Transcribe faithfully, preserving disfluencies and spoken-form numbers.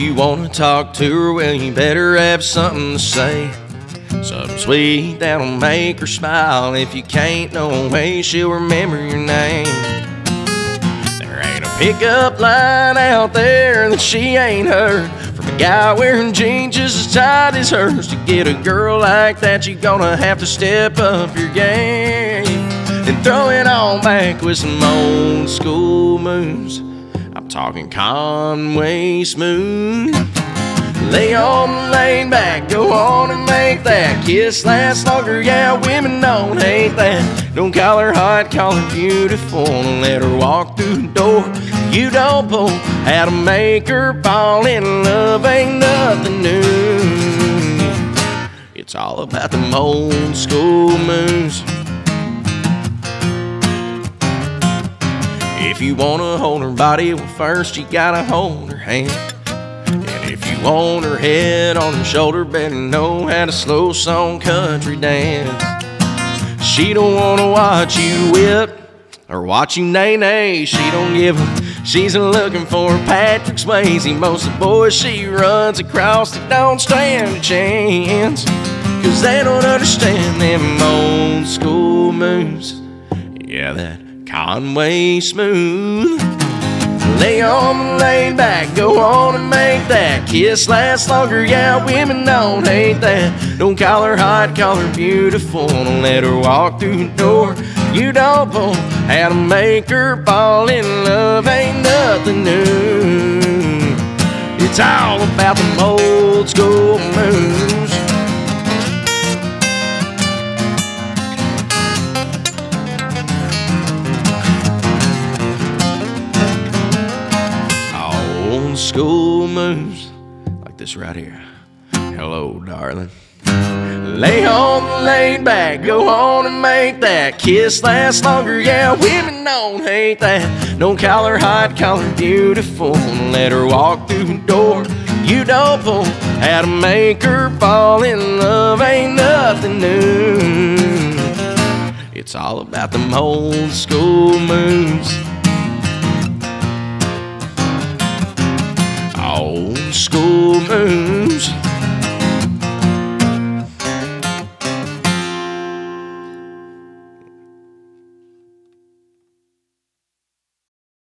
you wanna talk to her, well, you better have something to say. Something sweet that'll make her smile. If you can't, no way she'll remember your name. There ain't a pickup line out there that she ain't heard. From a guy wearing jeans just as tight as hers. To get a girl like that, you gonna have to step up your game and throw it all back with some old school moves. I'm talking Conway Smooth. Lay on the lane back, go on and make that kiss last longer, yeah, women don't hate that. Don't call her hot, call her beautiful, and let her walk through the door. You don't pull, how to make her fall in love ain't nothing new. It's all about them old school moves. If you wanna hold her body, well first you gotta hold her hand. If you want her head on her shoulder, better know how to slow song country dance. She don't wanna watch you whip or watch you nay-nay. She don't give a, she's looking for Patrick Swayze. Most of the boys she runs across that don't stand a chance, 'cause they don't understand them old school moves. Yeah, that Conway Smooth. Lay on the lane back, go on and make that kiss last longer, yeah, women don't hate that. Don't call her hot, call her beautiful, don't let her walk through the door. You don't pull, how to make her fall in love ain't nothing new. It's all about them old school moves. School moves like this right here. Hello, darling. Lay on, lay back, go on and make that kiss last longer. Yeah, women don't hate that. Don't call her hot, call her beautiful, and let her walk through the door. You don't pull, how to make her fall in love ain't nothing new. It's all about them old school moves. Old school moves.